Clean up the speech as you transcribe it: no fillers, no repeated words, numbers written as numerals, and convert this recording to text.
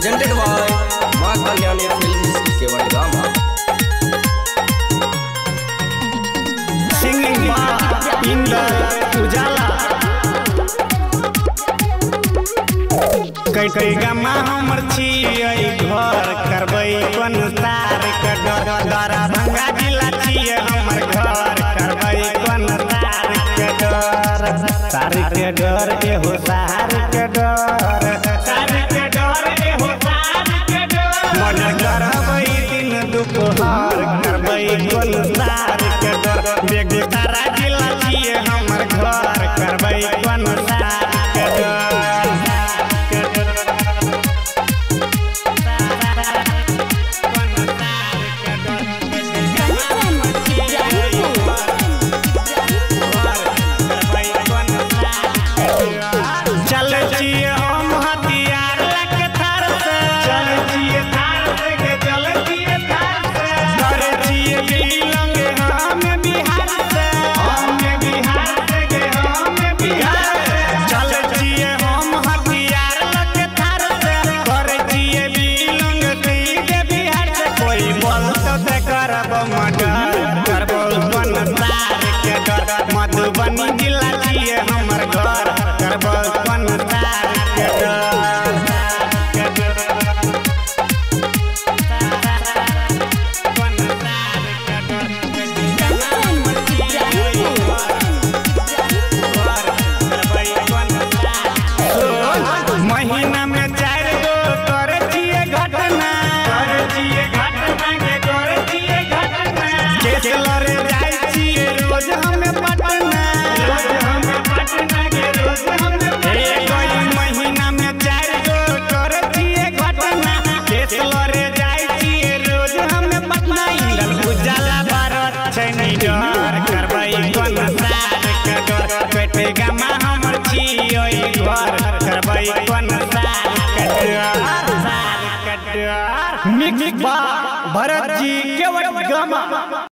presented by मां Kalyani film केवल गामा singing by in the उजाला कई कई गामा हमर छी आई घर करबई बनतार कर दरभंगा जिला छी हमर घर करबई बनतार के डर तार के डर के हो सार के डर तार के डर के हो सार के डर मन करबई दिन दुपहर करबई बनतार के डर बेगूसराय जिला छी हमर घर करबई बनतार के डर मधुबनी जिला लिए हमर घर करबन तार के डर महीना में 4 गो करे छिए घटना गामा हमर छी ओई घर करबै बनसार कटुआ मिक्स बा भरत जी केवट गामा।